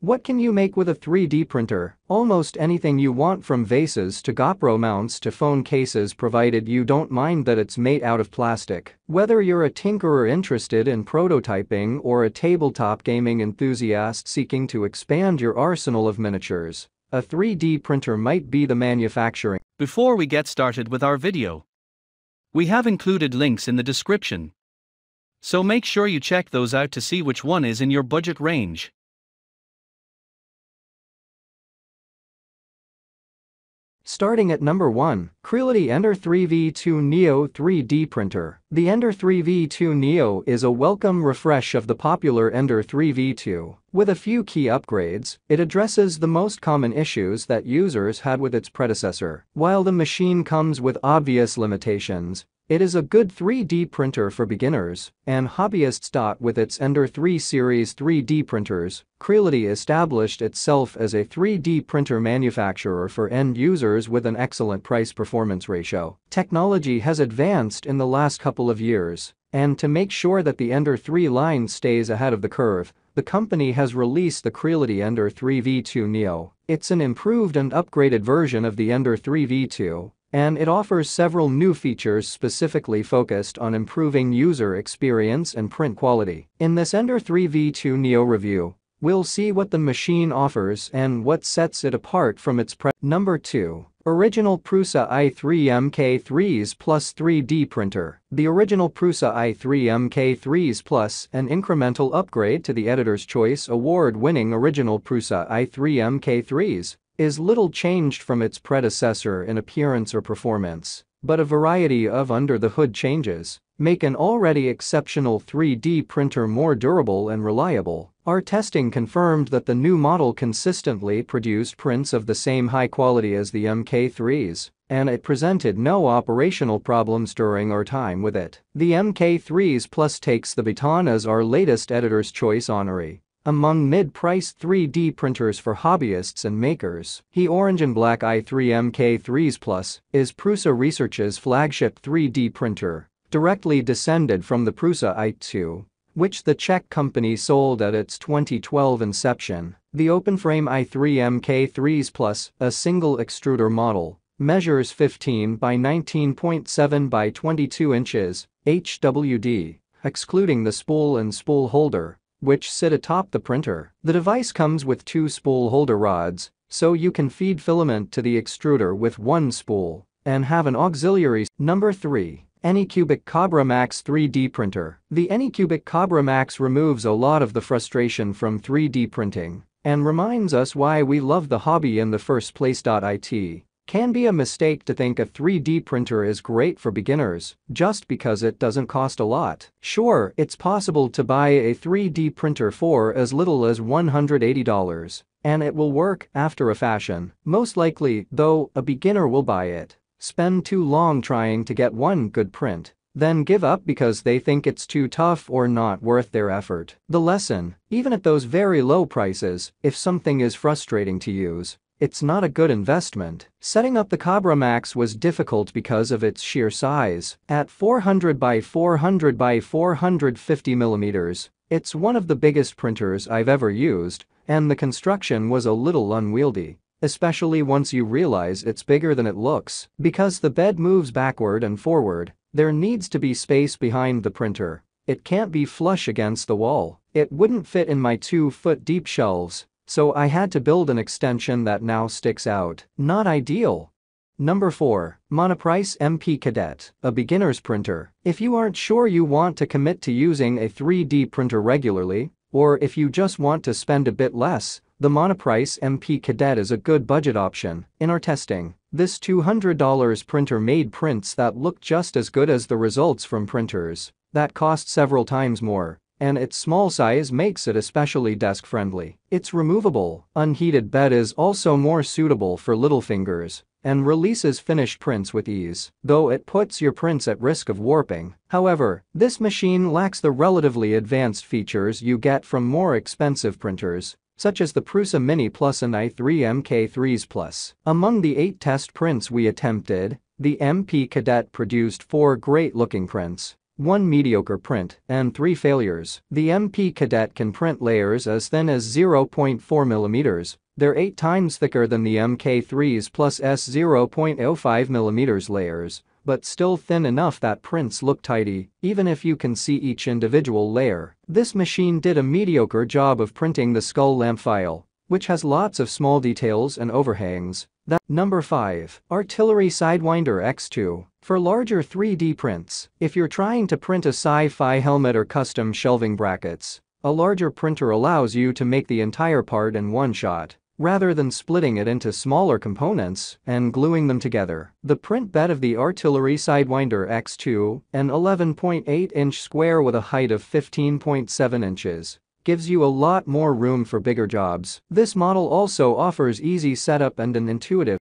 What can you make with a 3D printer? Almost anything you want, from vases to GoPro mounts to phone cases, provided you don't mind that it's made out of plastic. Whether you're a tinkerer interested in prototyping or a tabletop gaming enthusiast seeking to expand your arsenal of miniatures, a 3D printer might be the manufacturing. Before we get started with our video, we have included links in the description, so make sure you check those out to see which one is in your budget range. Starting at number 1, Creality Ender 3 V2 Neo 3D Printer. The Ender 3 V2 Neo is a welcome refresh of the popular Ender 3 V2. With a few key upgrades, it addresses the most common issues that users had with its predecessor. While the machine comes with obvious limitations, it is a good 3D printer for beginners and hobbyists. With its Ender 3 series 3D printers, Creality established itself as a 3D printer manufacturer for end users with an excellent price-performance ratio. Technology has advanced in the last couple of years, and to make sure that the Ender 3 line stays ahead of the curve, the company has released the Creality Ender 3 V2 Neo. It's an improved and upgraded version of the Ender 3 V2. And it offers several new features specifically focused on improving user experience and print quality. In this Ender 3 V2 Neo review, we'll see what the machine offers and what sets it apart from its Number 2. Original Prusa i3 MK3S+ 3D Printer. The Original Prusa i3 MK3S+, an incremental upgrade to the Editor's Choice Award-winning Original Prusa i3 MK3S, is little changed from its predecessor in appearance or performance, but a variety of under-the-hood changes make an already exceptional 3D printer more durable and reliable. Our testing confirmed that the new model consistently produced prints of the same high quality as the MK3s, and it presented no operational problems during our time with it. The MK3s Plus takes the baton as our latest Editor's Choice honoree among mid-priced 3D printers for hobbyists and makers. The orange and black i3 MK3s Plus is Prusa Research's flagship 3D printer, directly descended from the Prusa i2, which the Czech company sold at its 2012 inception. The openframe i3 MK3s Plus, a single extruder model, measures 15 by 19.7 by 22 inches HWD, excluding the spool and spool holder, which sit atop the printer. The device comes with two spool holder rods, so you can feed filament to the extruder with one spool and have an auxiliary. Number 3. Anycubic Kobra Max 3D Printer. The Anycubic Kobra Max removes a lot of the frustration from 3D printing and reminds us why we love the hobby in the first place. It can be a mistake to think a 3D printer is great for beginners just because it doesn't cost a lot. Sure, it's possible to buy a 3D printer for as little as $180, and it will work after a fashion. Most likely, though, a beginner will buy it, spend too long trying to get one good print, then give up because they think it's too tough or not worth their effort. The lesson: even at those very low prices, if something is frustrating to use, it's not a good investment. Setting up the Kobra Max was difficult because of its sheer size. At 400 by 400 by 450 millimeters, it's one of the biggest printers I've ever used, and the construction was a little unwieldy, especially once you realize it's bigger than it looks. Because the bed moves backward and forward, there needs to be space behind the printer. It can't be flush against the wall. It wouldn't fit in my 2-foot deep shelves, so I had to build an extension that now sticks out. Not ideal. Number 4. Monoprice MP Cadet, a beginner's printer. If you aren't sure you want to commit to using a 3D printer regularly, or if you just want to spend a bit less, the Monoprice MP Cadet is a good budget option. In our testing, this $200 printer made prints that looked just as good as the results from printers that cost several times more, and its small size makes it especially desk-friendly. Its removable, unheated bed is also more suitable for little fingers and releases finished prints with ease, though it puts your prints at risk of warping. However, this machine lacks the relatively advanced features you get from more expensive printers, such as the Prusa Mini Plus and i3 MK3S+. Among the 8 test prints we attempted, the MP Cadet produced 4 great-looking prints, 1 mediocre print, and 3 failures. The MP Cadet can print layers as thin as 0.4 mm, they're 8 times thicker than the MK3's Plus S 0.05 mm layers, but still thin enough that prints look tidy, even if you can see each individual layer. This machine did a mediocre job of printing the skull lamp file, which has lots of small details and overhangs. Number 5. Artillery Sidewinder X2. For larger 3D prints, if you're trying to print a sci-fi helmet or custom shelving brackets, a larger printer allows you to make the entire part in one shot, rather than splitting it into smaller components and gluing them together. The print bed of the Artillery Sidewinder X2, an 11.8-inch square with a height of 15.7 inches, gives you a lot more room for bigger jobs. This model also offers easy setup and an intuitive